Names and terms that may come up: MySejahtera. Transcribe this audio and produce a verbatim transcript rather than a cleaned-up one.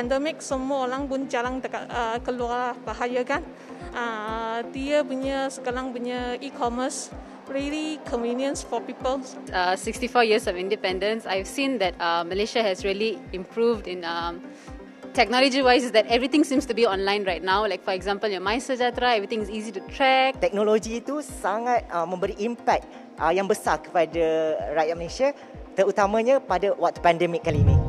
pandemik semua orang pun jarang dekat, uh, keluar, bahaya kan. Uh, dia punya sekarang punya e-commerce really convenience for people. Uh, sixty-four years of independence, I've seen that uh, Malaysia has really improved in um, technology-wise is that everything seems to be online right now. Like for example, your MySejahtera, everything is easy to track. Teknologi itu sangat uh, memberi impact uh, yang besar kepada rakyat Malaysia, terutamanya pada waktu pandemik kali ini.